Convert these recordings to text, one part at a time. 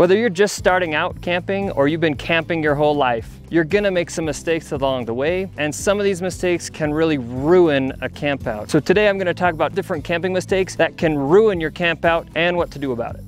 Whether you're just starting out camping or you've been camping your whole life, you're gonna make some mistakes along the way, and some of these mistakes can really ruin a camp out. So today I'm gonna talk about different camping mistakes that can ruin your camp out and what to do about it.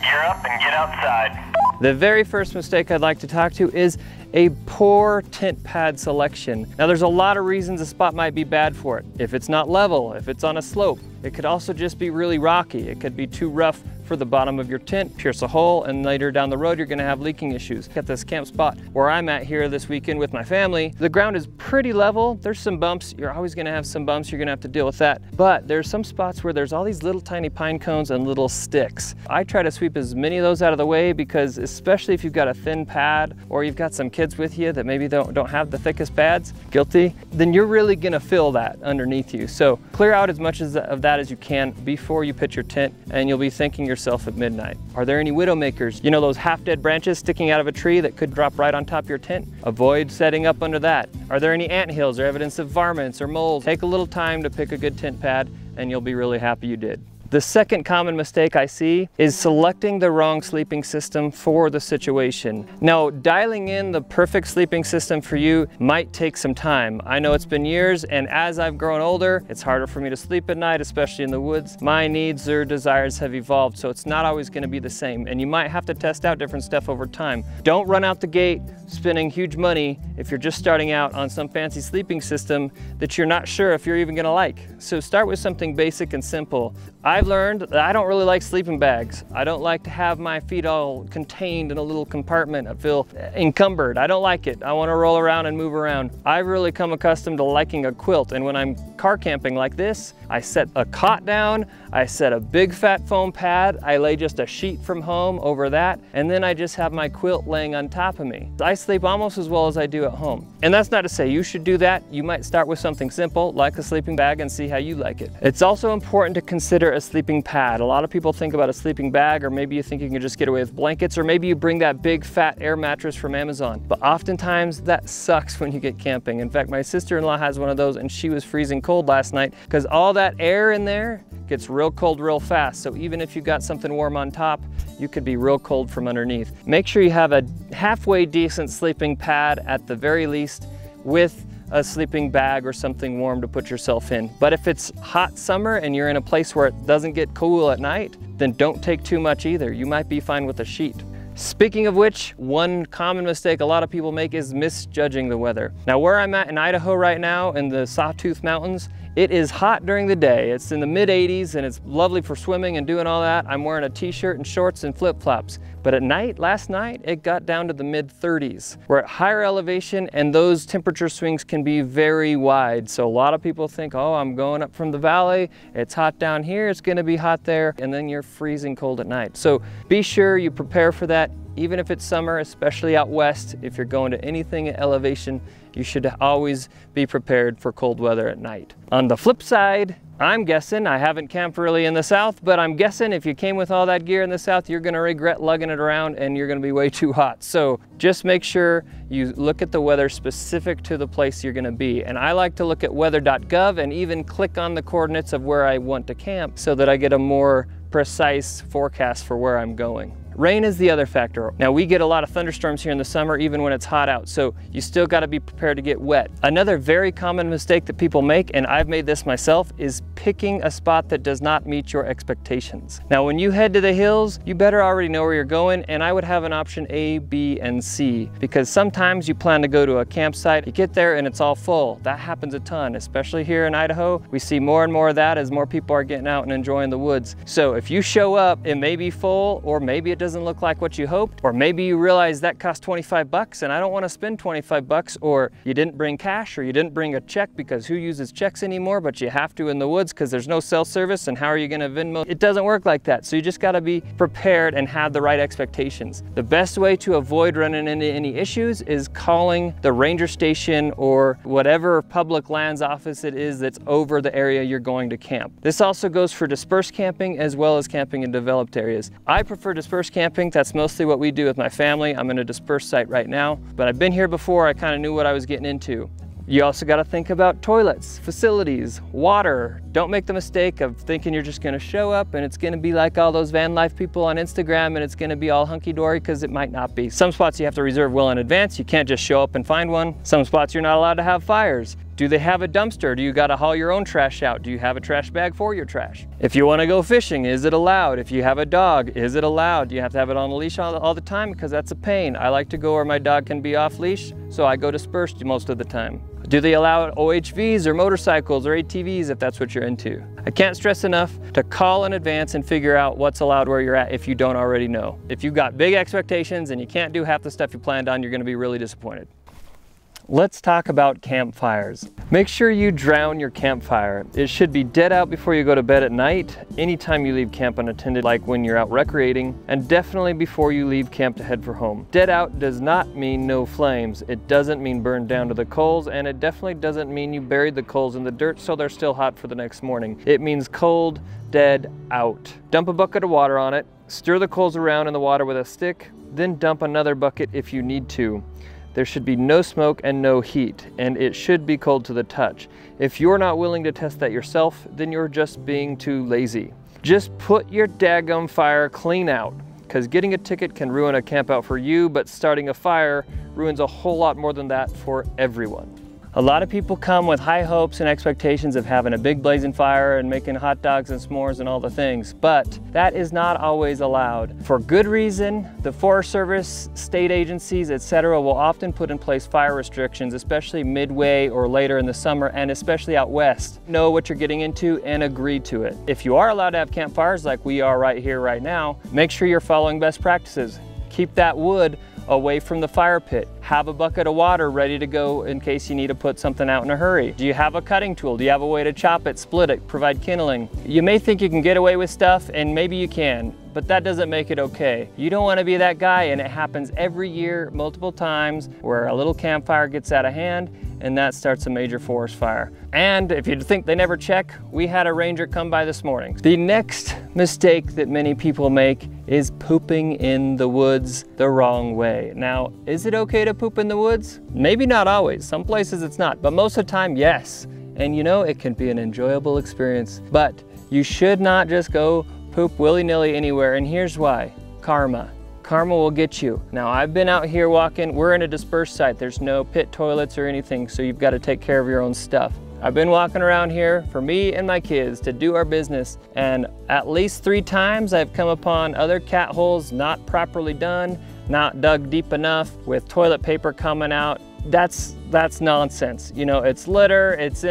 Gear up and get outside. The very first mistake I'd like to talk to is a poor tent pad selection. Now there's a lot of reasons a spot might be bad for it. If it's not level, if it's on a slope, it could also just be really rocky. It could be too rough for the bottom of your tent, pierce a hole, and later down the road you're gonna have leaking issues. At this camp spot where I'm at here this weekend with my family, the ground is pretty level. There's some bumps, you're always gonna have some bumps, you're gonna have to deal with that. But there's some spots where there's all these little tiny pine cones and little sticks. I try to sweep as many of those out of the way because especially if you've got a thin pad or you've got some kids with you that maybe don't have the thickest pads, guilty, then you're really gonna feel that underneath you. So clear out as much of that as you can before you pitch your tent, and you'll be thinking yourself at midnight, are there any widowmakers? You know, those half-dead branches sticking out of a tree that could drop right on top of your tent? Avoid setting up under that. Are there any anthills or evidence of varmints or mold? Take a little time to pick a good tent pad and you'll be really happy you did. The second common mistake I see is selecting the wrong sleeping system for the situation. Now, dialing in the perfect sleeping system for you might take some time. I know it's been years, and as I've grown older, it's harder for me to sleep at night, especially in the woods. My needs or desires have evolved, so it's not always gonna be the same, and you might have to test out different stuff over time. Don't run out the gate spending huge money if you're just starting out on some fancy sleeping system that you're not sure if you're even gonna like. So start with something basic and simple. I've learned that I don't really like sleeping bags. I don't like to have my feet all contained in a little compartment. I feel encumbered. I don't like it. I want to roll around and move around. I've really come accustomed to liking a quilt, and when I'm car camping like this, I set a cot down, I set a big fat foam pad, I lay just a sheet from home over that, and then I just have my quilt laying on top of me. I sleep almost as well as I do at home. And that's not to say you should do that. You might start with something simple like a sleeping bag and see how you like it. It's also important to consider a sleeping pad. A lot of people think about a sleeping bag, or maybe you think you can just get away with blankets, or maybe you bring that big fat air mattress from Amazon. But oftentimes that sucks when you get camping. In fact, my sister-in-law has one of those and she was freezing cold last night because all that air in there gets real cold real fast. So even if you got something warm on top, you could be real cold from underneath. Make sure you have a halfway decent sleeping pad at the very least, with a sleeping bag or something warm to put yourself in. But if it's hot summer and you're in a place where it doesn't get cool at night, then don't take too much either. You might be fine with a sheet. Speaking of which, one common mistake a lot of people make is misjudging the weather. Now where I'm at in Idaho right now in the Sawtooth Mountains, it is hot during the day. It's in the mid 80s and it's lovely for swimming and doing all that. I'm wearing a t-shirt and shorts and flip-flops. But at night, last night, it got down to the mid 30s. We're at higher elevation and those temperature swings can be very wide. So a lot of people think, oh, I'm going up from the valley. It's hot down here, it's gonna be hot there. And then you're freezing cold at night. So be sure you prepare for that. Even if it's summer, especially out west, if you're going to anything at elevation, you should always be prepared for cold weather at night. On the flip side, I'm guessing, I haven't camped really in the South, but I'm guessing if you came with all that gear in the South, you're gonna regret lugging it around and you're gonna be way too hot. So just make sure you look at the weather specific to the place you're gonna be. And I like to look at weather.gov and even click on the coordinates of where I want to camp so that I get a more precise forecast for where I'm going. Rain is the other factor. Now we get a lot of thunderstorms here in the summer even when it's hot out, so you still got to be prepared to get wet. Another very common mistake that people make, and I've made this myself, is picking a spot that does not meet your expectations. Now when you head to the hills, you better already know where you're going, and I would have an option A, B, and C, because sometimes you plan to go to a campsite, you get there and it's all full. That happens a ton, especially here in Idaho. We see more and more of that as more people are getting out and enjoying the woods. So if you show up, it may be full, or maybe it doesn't look like what you hoped, or maybe you realize that cost $25 and I don't want to spend $25, or you didn't bring cash or you didn't bring a check because who uses checks anymore, but you have to in the woods because there's no cell service and how are you going to Venmo? It doesn't work like that. So you just got to be prepared and have the right expectations. The best way to avoid running into any issues is calling the ranger station or whatever public lands office it is that's over the area you're going to camp. This also goes for dispersed camping as well as camping in developed areas. I prefer dispersed camping. That's mostly what we do with my family. I'm in a dispersed site right now, but I've been here before. I kind of knew what I was getting into. You also got to think about toilets, facilities, water. Don't make the mistake of thinking you're just going to show up and it's going to be like all those van life people on Instagram and it's going to be all hunky-dory, because it might not be. Some spots you have to reserve well in advance. You can't just show up and find one. Some spots you're not allowed to have fires. Do they have a dumpster? Do you got to haul your own trash out? Do you have a trash bag for your trash? If you want to go fishing, is it allowed? If you have a dog, is it allowed? Do you have to have it on a leash all the time? Because that's a pain. I like to go where my dog can be off leash, so I go dispersed most of the time. Do they allow OHVs or motorcycles or ATVs if that's what you're into? I can't stress enough to call in advance and figure out what's allowed where you're at if you don't already know. If you've got big expectations and you can't do half the stuff you planned on, you're going to be really disappointed. Let's talk about campfires. Make sure you drown your campfire. It should be dead out before you go to bed at night, anytime you leave camp unattended, like when you're out recreating, and definitely before you leave camp to head for home. Dead out does not mean no flames. It doesn't mean burned down to the coals, and it definitely doesn't mean you buried the coals in the dirt so they're still hot for the next morning. It means cold, dead out. Dump a bucket of water on it, stir the coals around in the water with a stick, then dump another bucket if you need to. There should be no smoke and no heat, and it should be cold to the touch. If you're not willing to test that yourself, then you're just being too lazy. Just put your daggum fire clean out, because getting a ticket can ruin a campout for you, but starting a fire ruins a whole lot more than that for everyone. A lot of people come with high hopes and expectations of having a big blazing fire and making hot dogs and s'mores and all the things, but that is not always allowed. For good reason, the Forest Service, state agencies, etc. will often put in place fire restrictions, especially midway or later in the summer, and especially out west. Know what you're getting into and agree to it. If you are allowed to have campfires like we are right here, right now, make sure you're following best practices. Keep that wood away from the fire pit. Have a bucket of water ready to go in case you need to put something out in a hurry. Do you have a cutting tool? Do you have a way to chop it, split it, provide kindling? You may think you can get away with stuff, and maybe you can, but that doesn't make it okay. You don't want to be that guy, and it happens every year, multiple times, where a little campfire gets out of hand and that starts a major forest fire. And if you think they never check, we had a ranger come by this morning. The next mistake that many people make is pooping in the woods the wrong way. Now, is it okay to poop in the woods? Maybe not always. Some places it's not, but most of the time, yes. And you know, it can be an enjoyable experience, but you should not just go poop willy-nilly anywhere, and here's why. Karma. Karma will get you. Now, I've been out here walking. We're in a dispersed site. There's no pit toilets or anything, so you've got to take care of your own stuff. I've been walking around here for me and my kids to do our business, and at least 3 times I've come upon other cat holes not properly done, not dug deep enough, with toilet paper coming out. That's nonsense. You know, it's litter, it's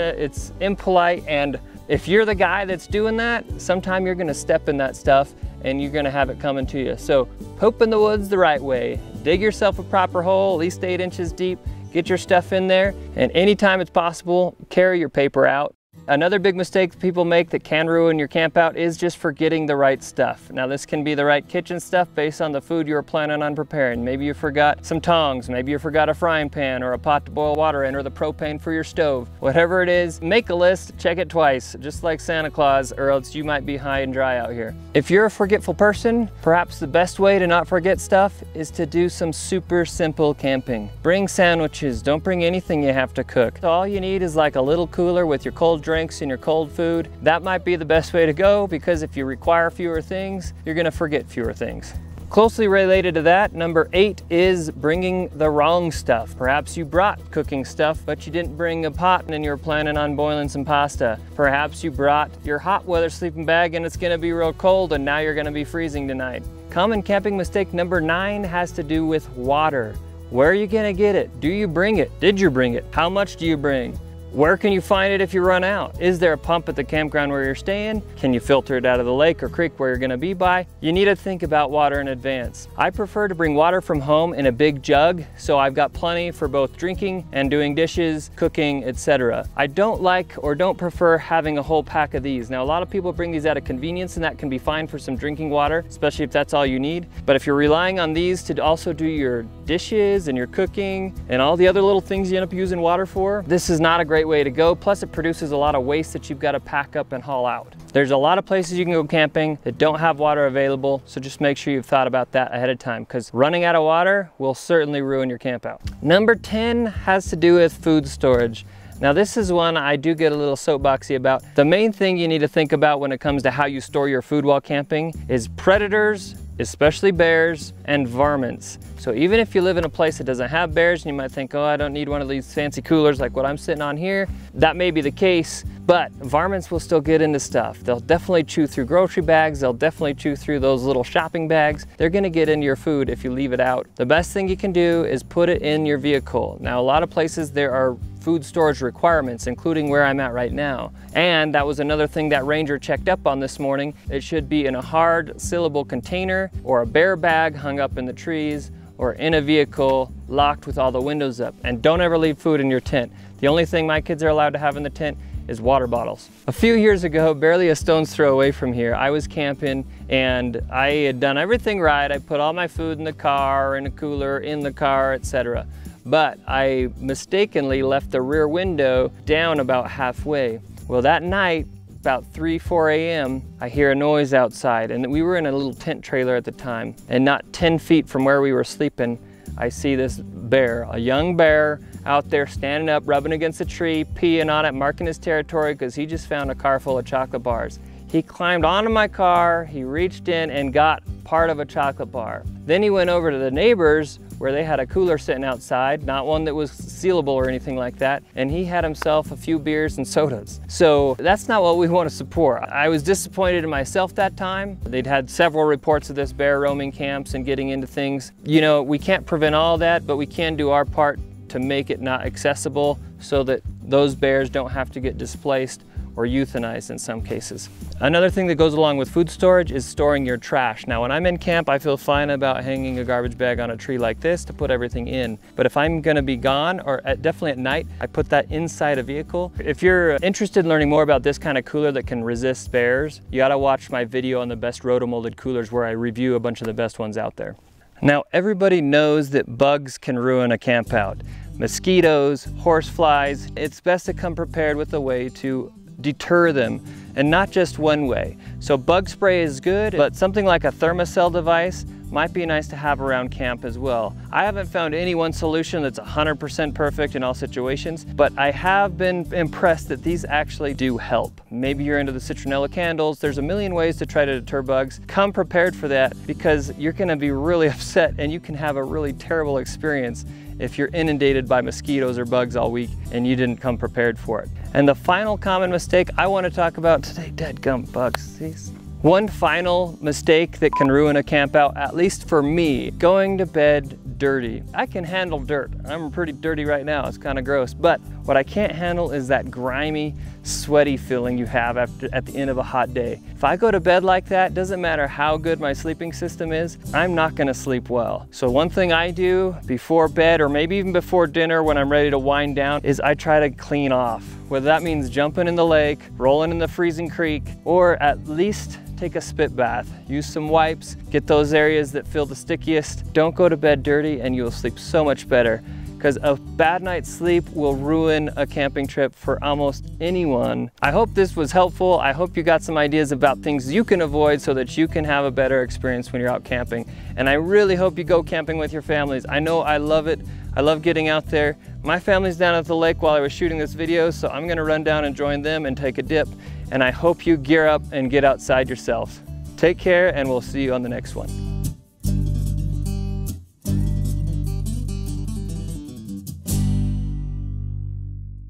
impolite, and if you're the guy that's doing that, sometime you're gonna step in that stuff and you're gonna have it coming to you. So poop in the woods the right way. Dig yourself a proper hole, at least 8 inches deep. Get your stuff in there, and anytime it's possible, carry your paper out. Another big mistake people make that can ruin your camp out is just forgetting the right stuff. Now, this can be the right kitchen stuff based on the food you were planning on preparing. Maybe you forgot some tongs, maybe you forgot a frying pan or a pot to boil water in, or the propane for your stove. Whatever it is, make a list, check it twice, just like Santa Claus, or else you might be high and dry out here. If you're a forgetful person, perhaps the best way to not forget stuff is to do some super simple camping. Bring sandwiches, don't bring anything you have to cook. All you need is like a little cooler with your cold drinks and your cold food. That might be the best way to go, because if you require fewer things, you're going to forget fewer things. Closely related to that, number 8 is bringing the wrong stuff. Perhaps you brought cooking stuff, but you didn't bring a pot and you were planning on boiling some pasta. Perhaps you brought your hot weather sleeping bag and it's going to be real cold and now you're going to be freezing tonight. Common camping mistake number 9 has to do with water. Where are you going to get it? Do you bring it? Did you bring it? How much do you bring? Where can you find it if you run out? Is there a pump at the campground where you're staying? Can you filter it out of the lake or creek where you're gonna be by? You need to think about water in advance. I prefer to bring water from home in a big jug, so I've got plenty for both drinking and doing dishes, cooking, etc. I don't like or don't prefer having a whole pack of these. Now, a lot of people bring these out of convenience, and that can be fine for some drinking water, especially if that's all you need. But if you're relying on these to also do your dishes and your cooking and all the other little things you end up using water for, this is not a great great way to go. Plus it produces a lot of waste that you've got to pack up and haul out. There's a lot of places you can go camping that don't have water available, so just make sure you've thought about that ahead of time, because running out of water will certainly ruin your camp out. Number 10 has to do with food storage. Now this is one I do get a little soapboxy about. The main thing you need to think about when it comes to how you store your food while camping is predators, especially bears, and varmints. So even if you live in a place that doesn't have bears, and you might think, oh, I don't need one of these fancy coolers like what I'm sitting on here. That may be the case, but varmints will still get into stuff. They'll definitely chew through grocery bags. They'll definitely chew through those little shopping bags. They're gonna get into your food if you leave it out. The best thing you can do is put it in your vehicle. Now, a lot of places there are food storage requirements, including where I'm at right now. And that was another thing that Ranger checked up on this morning. It should be in a hard sealable container or a bear bag hung up in the trees or in a vehicle locked with all the windows up. And don't ever leave food in your tent. The only thing my kids are allowed to have in the tent is water bottles. A few years ago, barely a stone's throw away from here, I was camping and I had done everything right. I put all my food in the car, in a cooler, in the car, etc. But I mistakenly left the rear window down about halfway. Well, that night, about 3, 4 a.m., I hear a noise outside, and we were in a little tent trailer at the time, and not 10 feet from where we were sleeping, I see this bear, a young bear, out there standing up, rubbing against a tree, peeing on it, marking his territory, because he just found a car full of chocolate bars. He climbed onto my car, he reached in and got part of a chocolate bar. Then he went over to the neighbors where they had a cooler sitting outside, not one that was sealable or anything like that, and he had himself a few beers and sodas. So that's not what we want to support. I was disappointed in myself that time. They'd had several reports of this bear roaming camps and getting into things. You know, we can't prevent all that, but we can do our part to make it not accessible so that those bears don't have to get displaced or euthanized in some cases. Another thing that goes along with food storage is storing your trash. Now, when I'm in camp, I feel fine about hanging a garbage bag on a tree like this to put everything in. But if I'm gonna be gone, or definitely at night, I put that inside a vehicle. If you're interested in learning more about this kind of cooler that can resist bears, you gotta watch my video on the best rotomolded coolers where I review a bunch of the best ones out there. Now, everybody knows that bugs can ruin a camp out. Mosquitoes, horseflies, it's best to come prepared with a way to deter them, and not just one way. So bug spray is good, but something like a Thermacell device might be nice to have around camp as well. I haven't found any one solution that's 100% perfect in all situations, but I have been impressed that these actually do help. Maybe you're into the citronella candles. There's a million ways to try to deter bugs. Come prepared for that, because you're gonna be really upset and you can have a really terrible experience if you're inundated by mosquitoes or bugs all week and you didn't come prepared for it. And the final common mistake I want to talk about today, dadgum bugs. These. One final mistake that can ruin a camp out, at least for me, going to bed dirty. I can handle dirt. I'm pretty dirty right now, it's kind of gross, but what I can't handle is that grimy, sweaty feeling you have at the end of a hot day. If I go to bed like that, doesn't matter how good my sleeping system is, I'm not gonna sleep well. So one thing I do before bed, or maybe even before dinner when I'm ready to wind down, is I try to clean off. Whether that means jumping in the lake, rolling in the freezing creek, or at least take a spit bath. Use some wipes, get those areas that feel the stickiest. Don't go to bed dirty and you'll sleep so much better, because a bad night's sleep will ruin a camping trip for almost anyone. I hope this was helpful. I hope you got some ideas about things you can avoid so that you can have a better experience when you're out camping. And I really hope you go camping with your families. I know I love it. I love getting out there. My family's down at the lake while I was shooting this video, so I'm gonna run down and join them and take a dip. And I hope you gear up and get outside yourself. Take care, and we'll see you on the next one.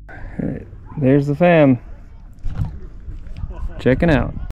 All right, there's the fam. Checking out.